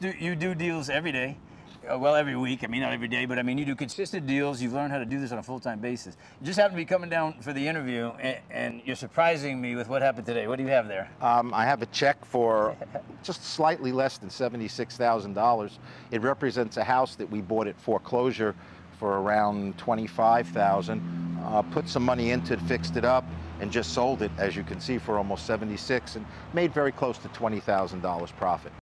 You do deals every day. Well, every week. I mean, not every day, but I mean, you do consistent deals. You've learned how to do this on a full-time basis. You just happen to be coming down for the interview, and you're surprising me with what happened today. What do you have there? I have a check for just slightly less than $76,000. It represents a house that we bought at foreclosure for around $25,000. Put some money into it, fixed it up, and just sold it, as you can see, for almost $76,000 and made very close to $20,000 profit.